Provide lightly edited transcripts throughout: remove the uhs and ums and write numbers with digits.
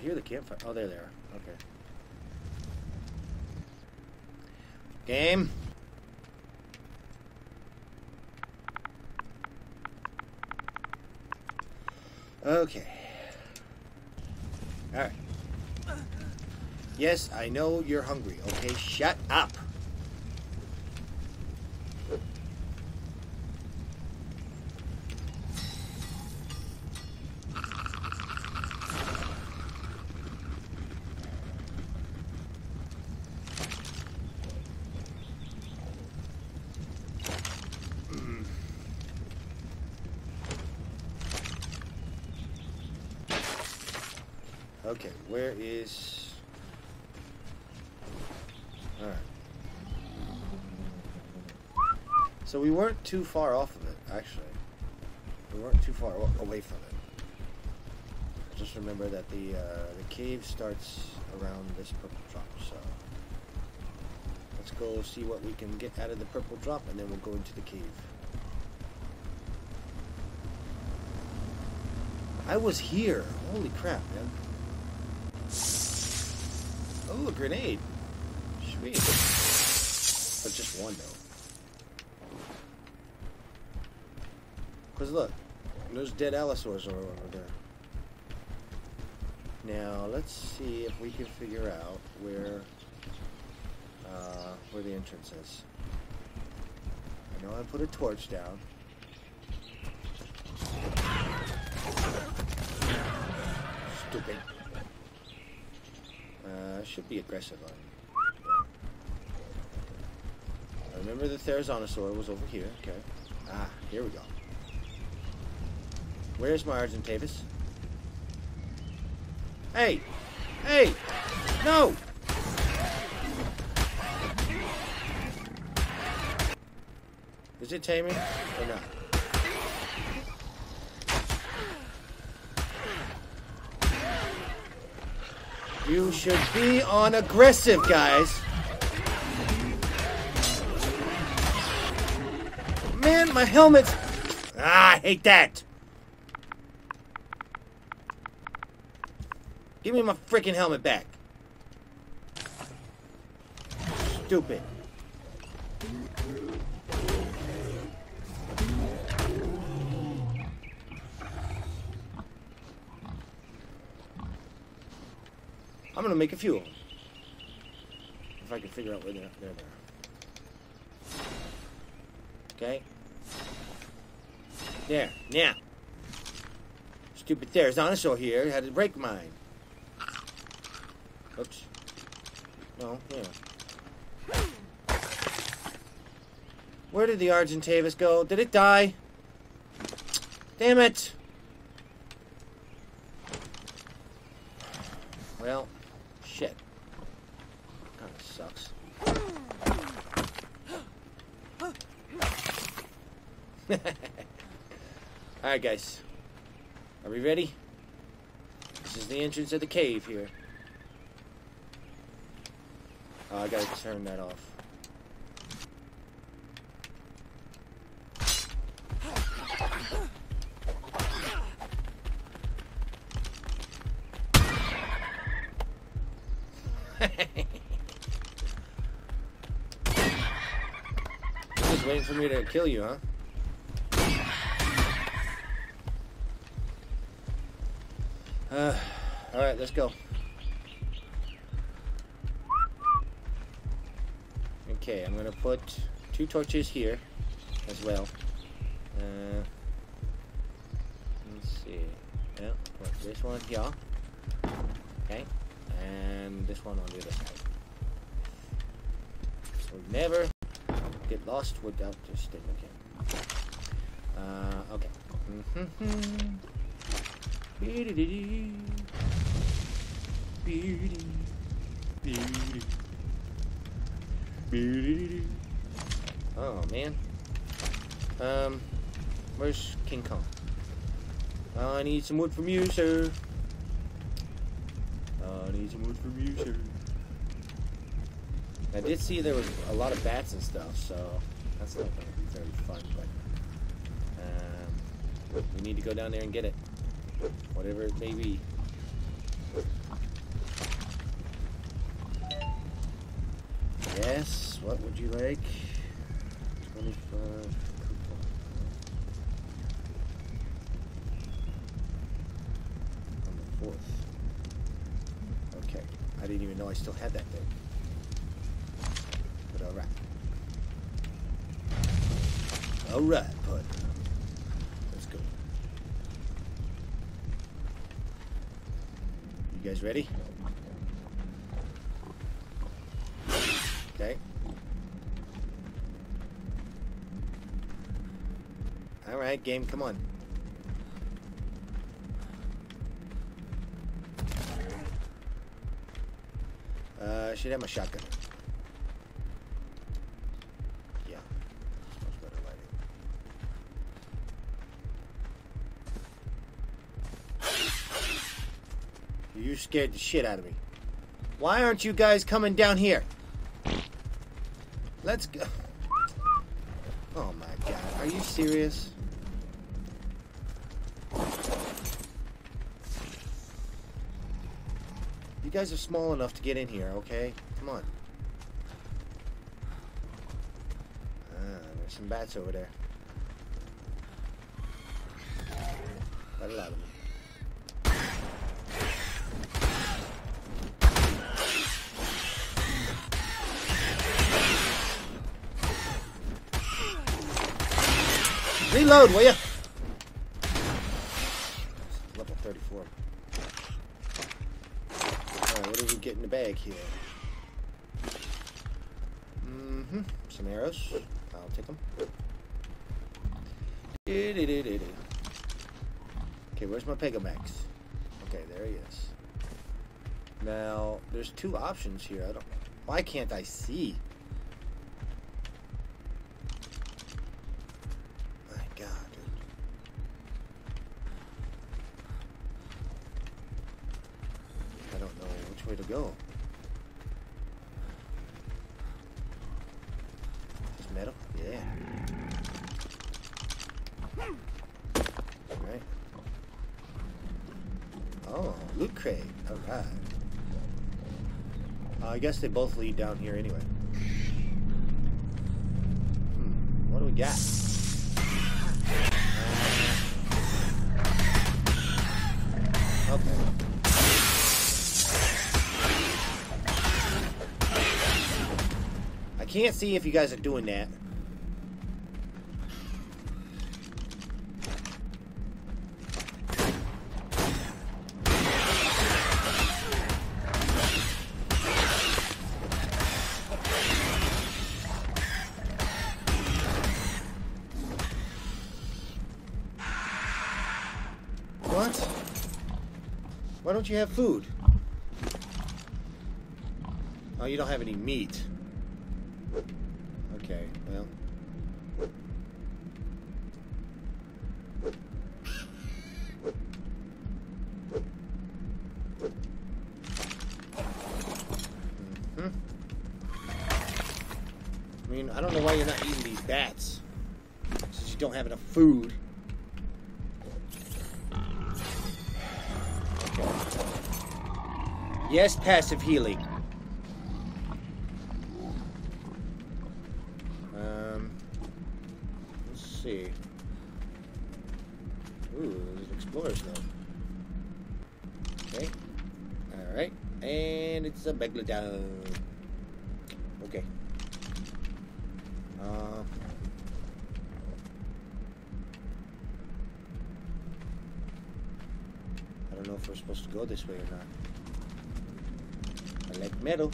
hear the campfire. Oh, there they are. Okay. Game. Okay. Alright. Yes, I know you're hungry. Okay, shut up. Okay, where is... Alright. So we weren't too far off of it, actually. We weren't too far away from it. Just remember that the cave starts around this purple drop, so... Let's go see what we can get out of the purple drop, and then we'll go into the cave. I was here! Holy crap, man. Oh, a grenade. Sweet. But just one, though. Because look, those dead allosaurs are over there. Now, let's see if we can figure out where the entrance is. I know I put a torch down. Stupid. Should be aggressive on him. I remember the Therizinosaur was over here. Okay. Ah, here we go. Where's my Argentavis? Hey! Hey! No! Is it taming or not? You should be on aggressive, guys. Man, my helmet's... Ah, I hate that. Give me my freaking helmet back. Stupid. I'm gonna make a few of them. If I can figure out where they're there. Okay? There. Now. Stupid Therizinosaur here had to break mine. Oops. No, yeah. Where did the Argentavis go? Did it die? Damn it! Well... Shit. Kind of sucks. Alright, guys. Are we ready? This is the entrance of the cave here. Oh, I gotta turn that off. Just waiting for me to kill you, huh? Alright, let's go. Okay, I'm gonna put 2 torches here as well. Let's see. Yeah, put this one here. Okay. And this one on the other side. We'll never get lost without this thing again. Okay. Oh man. Where's King Kong? I need some wood from you, sir. I need some wood from you, sir. I did see there was a lot of bats and stuff, so that's not going to be very fun, but we need to go down there and get it. Whatever it may be. Yes, what would you like? 25 on the 4th. Okay, I didn't even know I still had that thing. But alright. Alright, bud. Let's go. You guys ready? Okay. Alright, game, come on. I should have my shotgun. Yeah. It's much better lighting. You scared the shit out of me. Why aren't you guys coming down here? Let's go. Oh my god, are you serious? You guys are small enough to get in here, okay? Come on. There's some bats over there. Got a lot of them. Reload, will ya? Level 34. Alright, what did we get in the bag here? Mm-hmm. Some arrows. I'll take them. Okay, where's my Pegamax? Okay, there he is. Now, there's two options here. I don't... Why can't I see? Go. Is this metal? Yeah. Alright. Oh, loot crate. Alright. I guess they both lead down here anyway. What do we got? Okay. Can't see if you guys are doing that. What? Why don't you have food? Oh, you don't have any meat. Okay, well. I mean, I don't know why you're not eating these bats. Since you don't have enough food. Okay. Yes, passive healing. See. Ooh, there's an explorer's note. Okay. Alright. And it's a megalodon. Okay. I don't know if we're supposed to go this way or not. I like metal.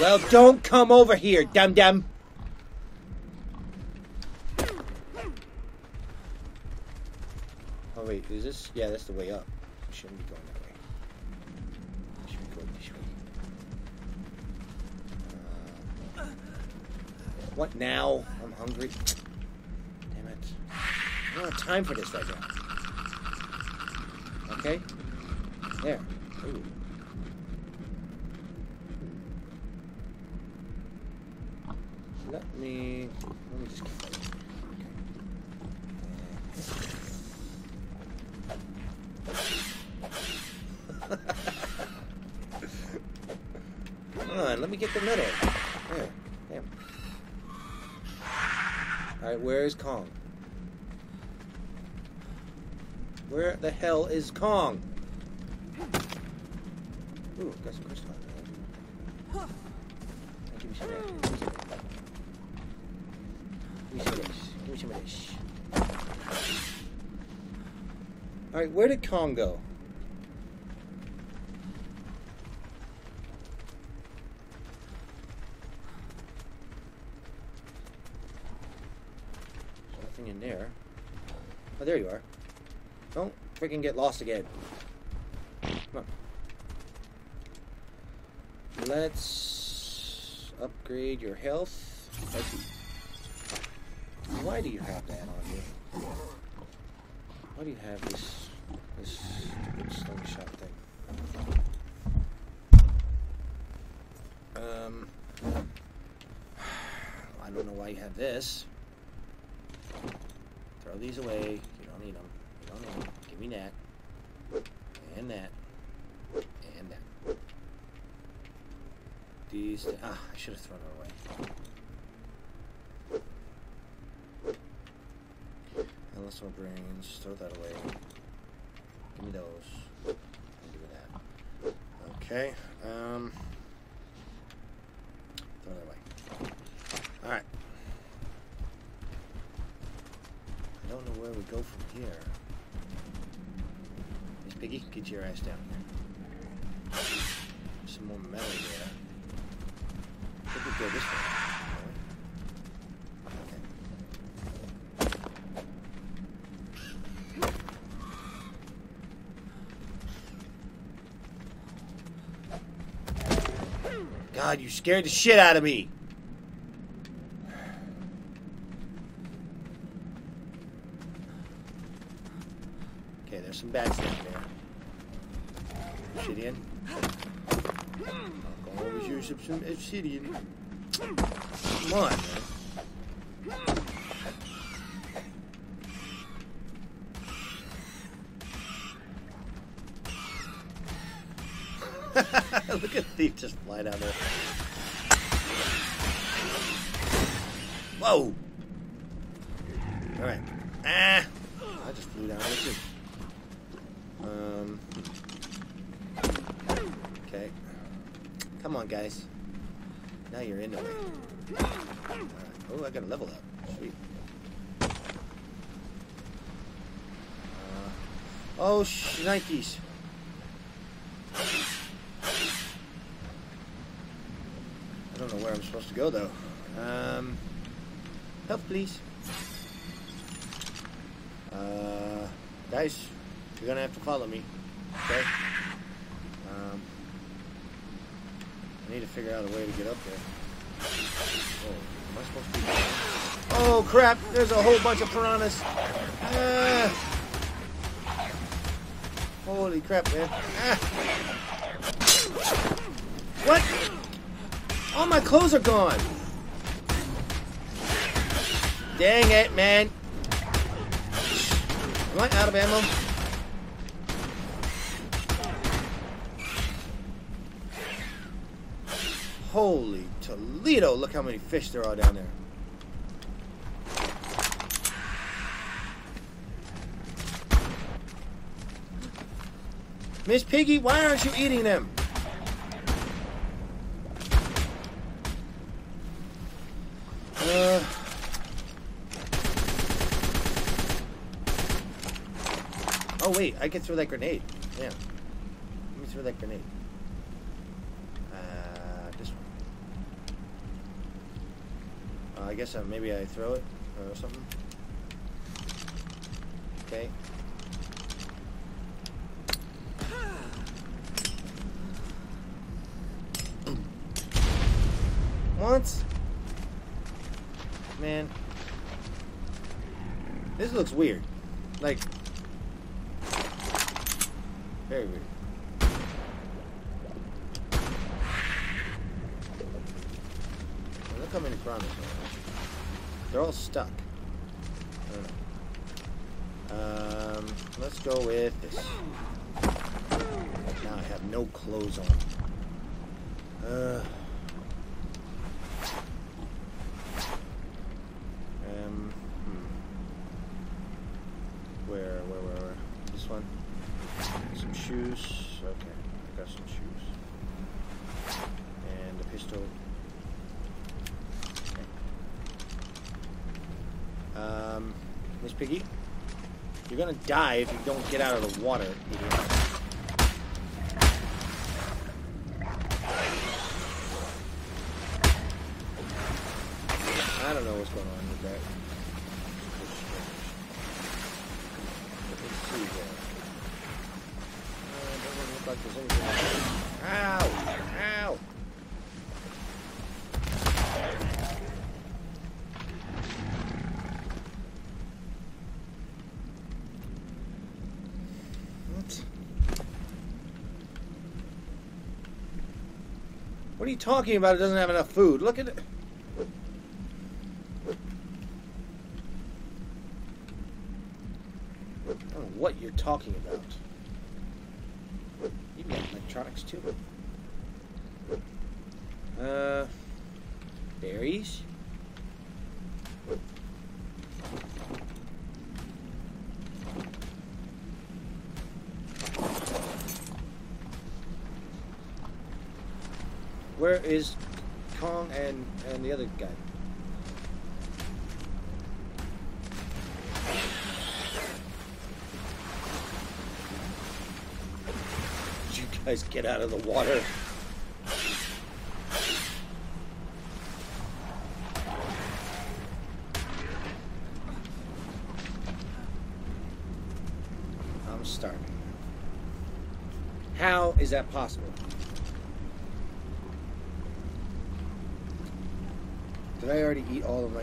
Well, don't come over here, dum-dum. Wait, is this? Yeah, that's the way up. We shouldn't be going that way. We should be going this way. What now? I'm hungry. Damn it. I don't have time for this right now. Okay? There. Ooh. Let me just keep going. Okay. Let me get the middle. There. Damn. Alright, where is Kong? Where the hell is Kong? Ooh, got some crystal. Give me some of that. Give me some of this. Alright, where did Kong go? There's nothing in there. Oh, there you are. Don't freaking get lost again. Come on. Let's upgrade your health. Why do you have that on you? Why do you have this stupid slingshot thing? I don't know why you have this. Throw these away. You don't need them. You don't need them. Give me that. And that. And that. These. Ah, I should have thrown it away. So brains, throw that away. Give me those. Give me that. Okay. Throw that away. All right. I don't know where we go from here. Miss Piggy, get your ass down here. Some more metal there. I think we go this way. God, you scared the shit out of me. Okay, there's some bats down there. Obsidian. I'll go over here some obsidian. Come on, man. Look at Thief just fly down there. Whoa! Alright. Ah! I just flew down there too. Okay. Come on, guys. Now you're in the way. Alright. Oh, I got a level up. Sweet. Oh, shnikes. I don't know where I'm supposed to go though. Help please. Guys, you're gonna have to follow me. Okay? I need to figure out a way to get up there. Oh, am I supposed to be there? Oh crap, there's a whole bunch of piranhas. Holy crap, man. What? All my clothes are gone. Dang it, man. Am I out of ammo? Holy Toledo, look how many fish there are down there. Miss Piggy, why aren't you eating them? Oh wait, I can throw that grenade. Yeah. Let me throw that grenade. This one. I guess maybe I throw it or something. Okay. Once. Man, this looks weird, like very weird. Look how many piranhas are. They're all stuck. I don't know. Let's go with this. Now I have no clothes on. this one? Some shoes. Okay, I got some shoes. And a pistol. Okay. Miss Piggy? You're gonna die if you don't get out of the water, idiot. I don't know what's going on with that. Let's see here. Doesn't look like there's anything. Ow! Ow! What are you talking about? It doesn't have enough food. Look at it. I don't know what you're talking about. You got electronics too. Berries. Where is Kong and the other guy? Did you guys get out of the water? I'm starving. How is that possible? Did I already eat all of my